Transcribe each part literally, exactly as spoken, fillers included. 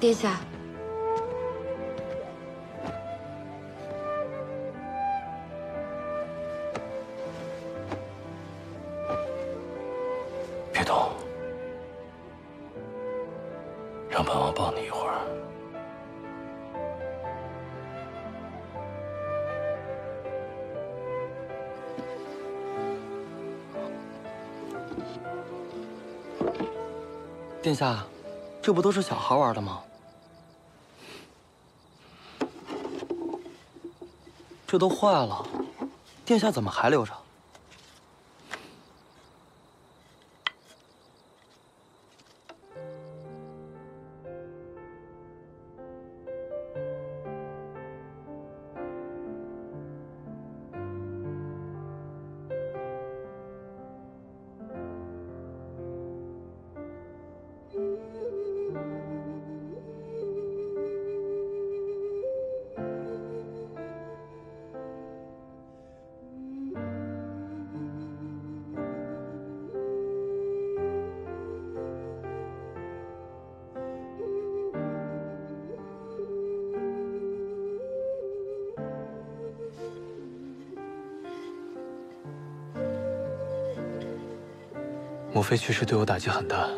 殿下，别动，让本王抱你一会儿。殿下，这不都是小孩玩的吗？ 这都坏了，殿下怎么还留着？母妃去世对我打击很大，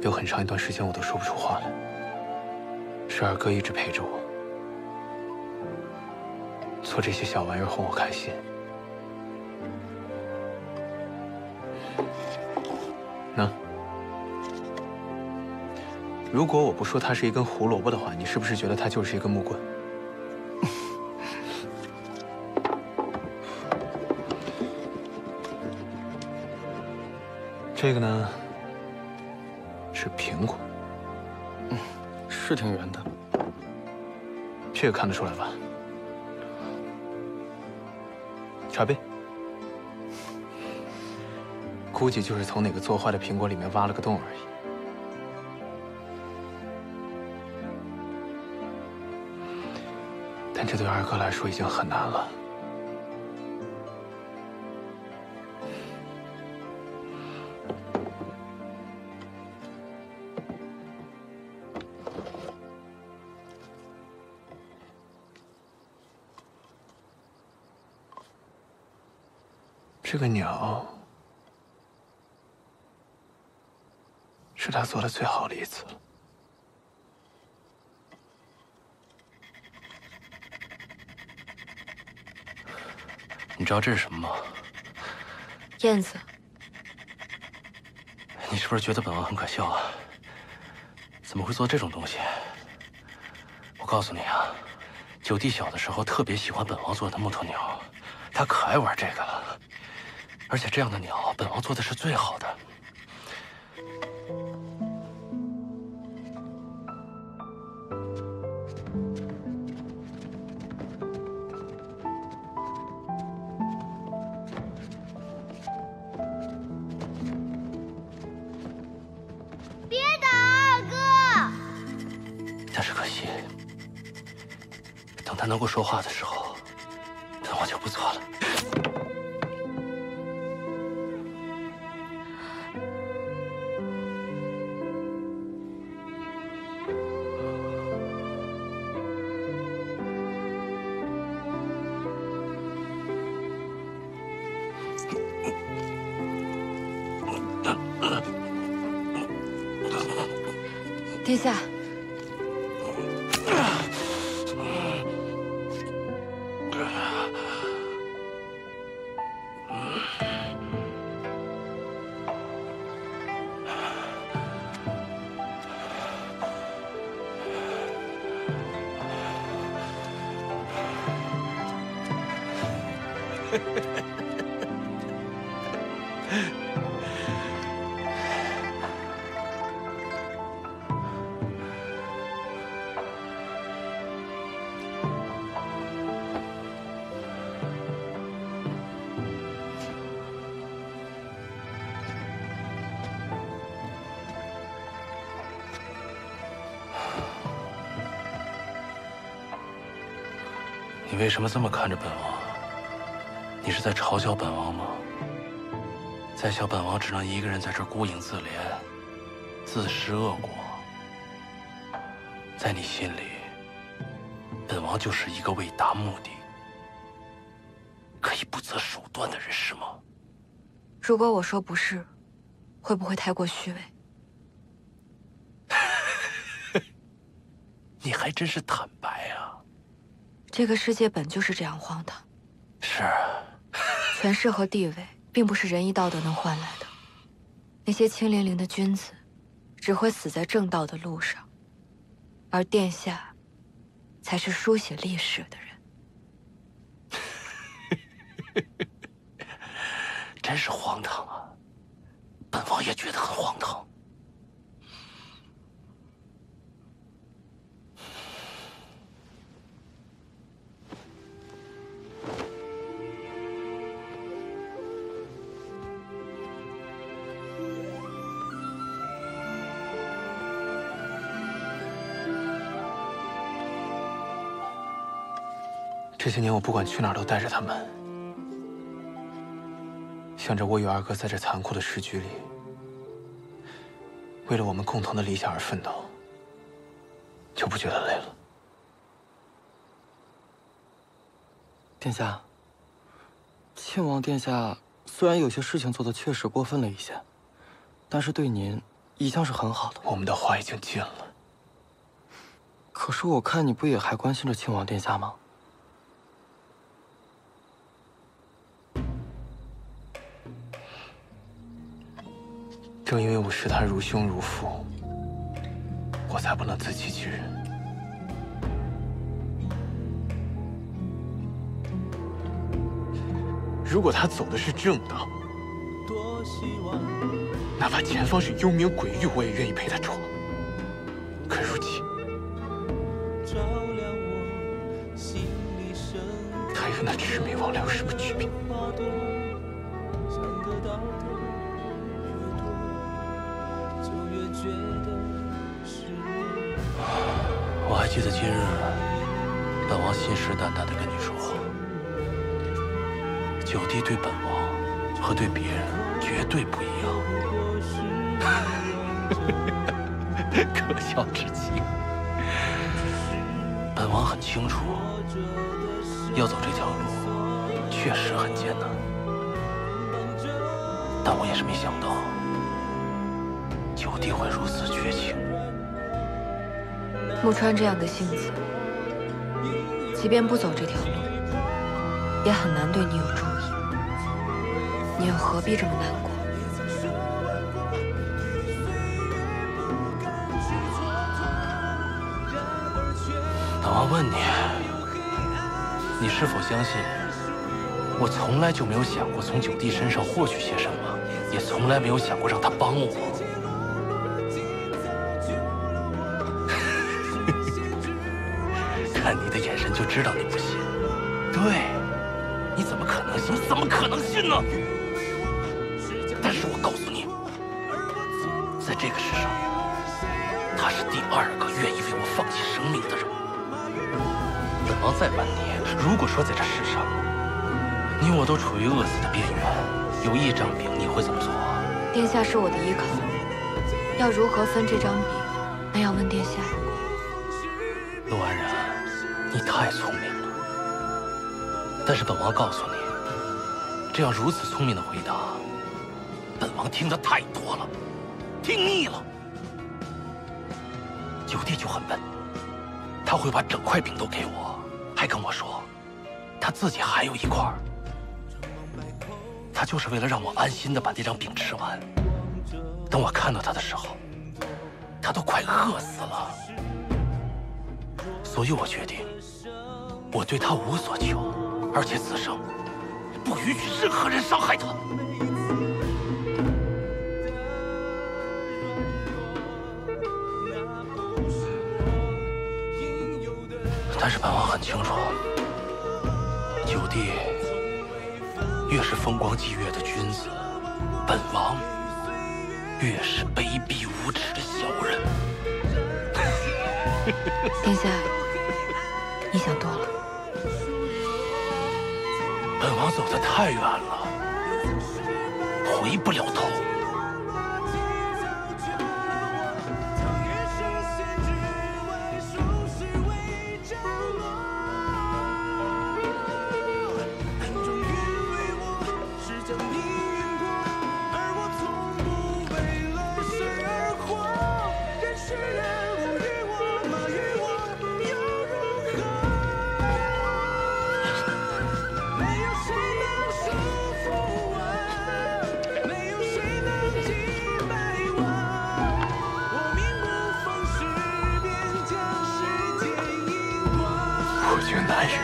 有很长一段时间我都说不出话来。是二哥一直陪着我，做这些小玩意儿哄我开心。那，如果我不说它是一根胡萝卜的话，你是不是觉得它就是一根木棍？ 这个呢，是苹果，嗯，是挺圆的，这个看得出来吧？茶杯，估计就是从哪个做坏的苹果里面挖了个洞而已。但这对二哥来说已经很难了。 这个鸟是他做的最好的一次。你知道这是什么吗？燕子。你是不是觉得本王很可笑啊？怎么会做这种东西？我告诉你啊，九弟小的时候特别喜欢本王做的木头鸟，他可爱玩这个了。 而且这样的鸟，本王做的是最好的。别打二哥！但是可惜，等他能够说话的时候，本王就不做了。 殿下，你为什么这么看着本王？你是在嘲笑本王吗？在笑本王只能一个人在这儿孤影自怜、自食恶果。在你心里，本王就是一个为达目的可以不择手段的人，是吗？如果我说不是，会不会太过虚伪？ 你还真是坦白啊！这个世界本就是这样荒唐。是啊，权势和地位并不是仁义道德能换来的。那些清零零的君子，只会死在正道的路上，而殿下，才是书写历史的人。真是荒唐啊！本王也觉得很荒唐。 这些年，我不管去哪儿都带着他们，想着我与二哥在这残酷的时局里，为了我们共同的理想而奋斗，就不觉得累了。殿下，亲王殿下虽然有些事情做得确实过分了一些，但是对您一向是很好的。我们的话已经尽了，可是我看你不也还关心着亲王殿下吗？ 正因为我视他如兄如父，我才不能自欺欺人。如果他走的是正道，哪怕前方是幽冥鬼域，我也愿意陪他闯。可如今，他与那魑魅魍魉有什么区别？ 我还记得今日，本王信誓旦旦地跟你说，九弟对本王和对别人绝对不一样，可笑至极。本王很清楚，要走这条路确实很艰难，但我也是没想到，九弟会如此绝情。 木川这样的性子，即便不走这条路，也很难对你有注意。你又何必这么难过？本王问你，你是否相信？我从来就没有想过从九弟身上获取些什么，也从来没有想过让他帮我。 看你的眼神就知道你不信，对，你怎么可能信？怎么可能信呢？但是我告诉你，在这个世上，他是第二个愿意为我放弃生命的人。本王再问你，如果说在这世上，你我都处于饿死的边缘，有一张饼，你会怎么做？殿下是我的依靠，要如何分这张饼，那要问殿下。陆安然。 你太聪明了，但是本王告诉你，这样如此聪明的回答，本王听得太多了，听腻了。九弟就很笨，他会把整块饼都给我，还跟我说，他自己还有一块，他就是为了让我安心的把这张饼吃完。等我看到他的时候，他都快饿死了，所以我决定。 我对他无所求，而且此生不允许任何人伤害他。但是本王很清楚，九弟越是风光霁月的君子，本王越是卑鄙无耻的小人。殿下。 你想多了，本王走得太远了，回不了头。白雪。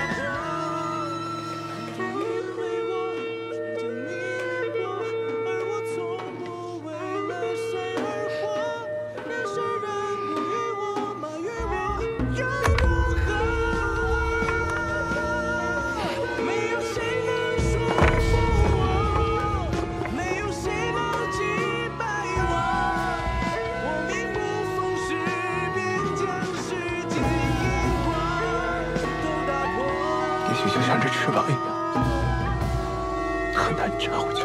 也许就像这翅膀一样，很难扎回去。